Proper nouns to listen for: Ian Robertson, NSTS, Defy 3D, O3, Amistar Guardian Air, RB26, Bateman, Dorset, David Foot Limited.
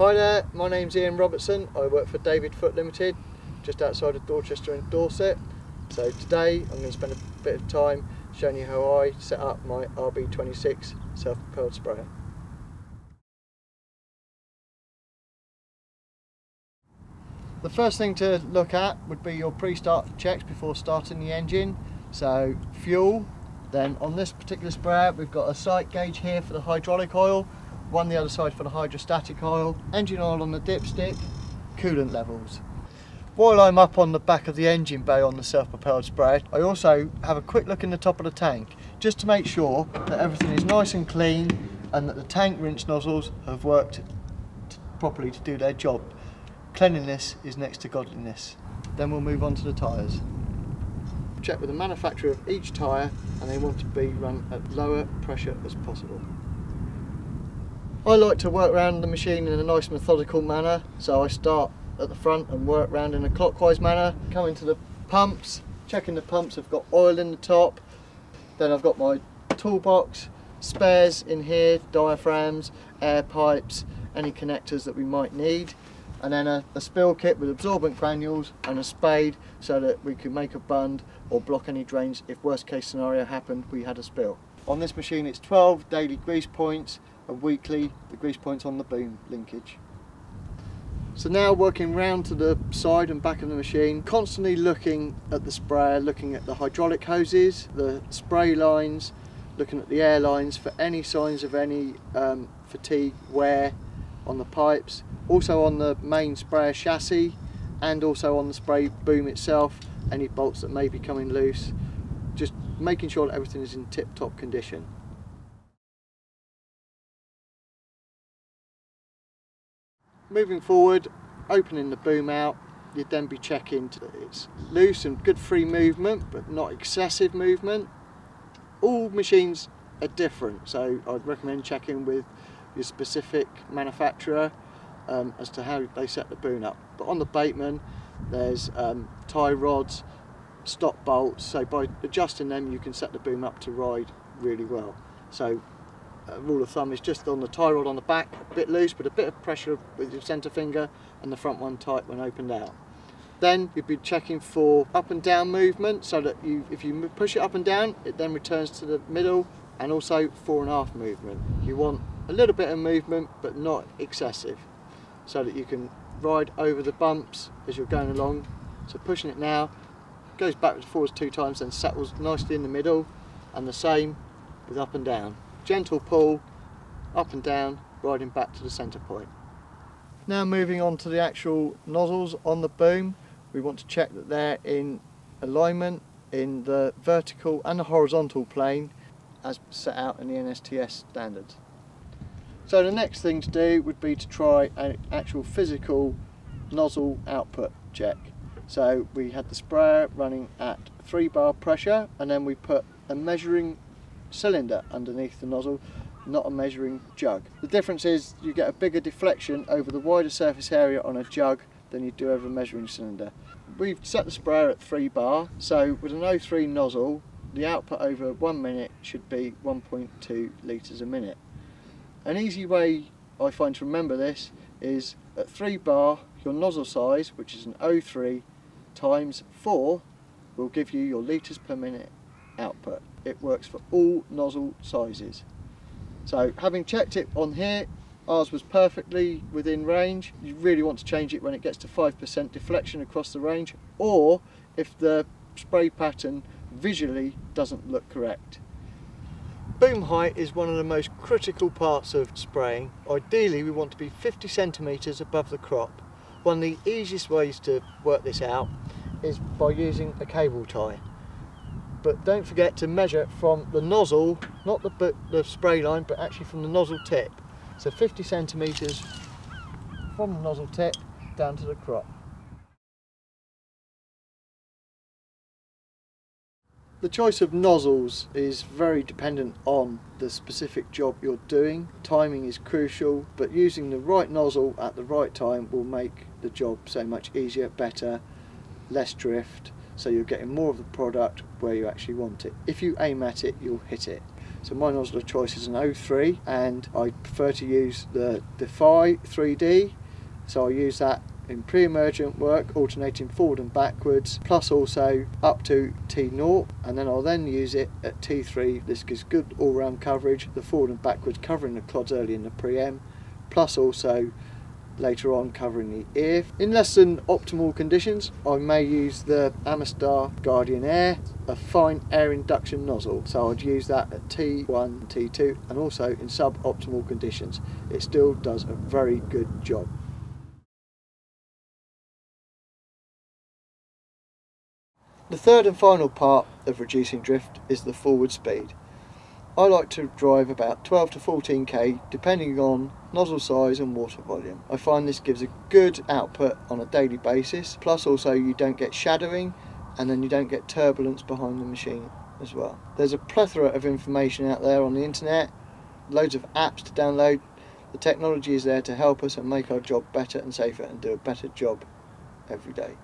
Hi there, my name's Ian Robertson. I work for David Foot Limited, just outside of Dorchester in Dorset. So today I'm going to spend a bit of time showing you how I set up my RB26 self-propelled sprayer. The first thing to look at would be your pre-start checks before starting the engine. So fuel, then on this particular sprayer we've got a sight gauge here for the hydraulic oil, one the other side for the hydrostatic oil, engine oil on the dipstick, coolant levels. While I'm up on the back of the engine bay on the self-propelled sprayer, I also have a quick look in the top of the tank, just to make sure that everything is nice and clean and that the tank rinse nozzles have worked properly to do their job. Cleanliness is next to godliness. Then we'll move on to the tyres. Check with the manufacturer of each tyre, and they want to be run at lower pressure as possible. I like to work around the machine in a nice methodical manner, so I start at the front and work round in a clockwise manner. Come into the pumps, checking the pumps have got oil in the top, then I've got my toolbox, spares in here, diaphragms, air pipes, any connectors that we might need, and then a spill kit with absorbent granules and a spade so that we can make a bund or block any drains if worst case scenario happened, we had a spill. On this machine it's 12 daily grease points, and weekly the grease points on the boom linkage. So now working round to the side and back of the machine, constantly looking at the sprayer, looking at the hydraulic hoses, the spray lines, looking at the air lines for any signs of any fatigue, wear on the pipes, also on the main sprayer chassis and also on the spray boom itself, any bolts that may be coming loose, just making sure that everything is in tip-top condition. Moving forward, opening the boom out, you'd then be checking that it's loose and good free movement, but not excessive movement. All machines are different, so I'd recommend checking with your specific manufacturer as to how they set the boom up. But on the Bateman, there's tie rods, stop bolts, so by adjusting them, you can set the boom up to ride really well. So, rule of thumb is just on the tie rod on the back, a bit loose but a bit of pressure with your centre finger, and the front one tight when opened out. Then you'd be checking for up and down movement, so that if you push it up and down it then returns to the middle, and also fore and aft movement. You want a little bit of movement but not excessive, so that you can ride over the bumps as you're going along. So pushing it now, goes backwards and forwards 2 times, then settles nicely in the middle, and the same with up and down. Gentle pull, up and down, riding back to the centre point. Now moving on to the actual nozzles on the boom, we want to check that they're in alignment in the vertical and the horizontal plane as set out in the NSTS standards. So the next thing to do would be to try an actual physical nozzle output check. So we had the sprayer running at 3 bar pressure, and then we put a measuring cylinder underneath the nozzle, not a measuring jug. The difference is you get a bigger deflection over the wider surface area on a jug than you do over a measuring cylinder. We've set the sprayer at 3 bar, so with an O3 nozzle the output over 1 minute should be 1.2 litres a minute. An easy way I find to remember this is at 3 bar your nozzle size, which is an O3 times 4, will give you your litres per minute output. It works for all nozzle sizes. So having checked it on here, ours was perfectly within range. You really want to change it when it gets to 5% deflection across the range, or if the spray pattern visually doesn't look correct. Boom height is one of the most critical parts of spraying. Ideally we want to be 50 centimetres above the crop. One of the easiest ways to work this out is by using a cable tie. But don't forget to measure from the nozzle, not the spray line, but actually from the nozzle tip. So 50 centimetres from the nozzle tip down to the crop. The choice of nozzles is very dependent on the specific job you're doing. Timing is crucial, but using the right nozzle at the right time will make the job so much easier, better, less drift. So you're getting more of the product where you actually want it. If you aim at it, you'll hit it. So my nozzle of choice is an O3, and I prefer to use the Defy 3D, so I use that in pre-emergent work, alternating forward and backwards, plus also up to T0, and then I'll then use it at T3. This gives good all-round coverage, the forward and backwards covering the clods early in the pre-em, plus also later on covering the ear. In less than optimal conditions, I may use the Amistar Guardian Air, a fine air induction nozzle, so I'd use that at T1, T2, and also in sub-optimal conditions. It still does a very good job. The third and final part of reducing drift is the forward speed. I like to drive about 12 to 14k depending on nozzle size and water volume. I find this gives a good output on a daily basis, plus also you don't get shadowing and then you don't get turbulence behind the machine as well. There's a plethora of information out there on the internet, loads of apps to download. The technology is there to help us and make our job better and safer and do a better job every day.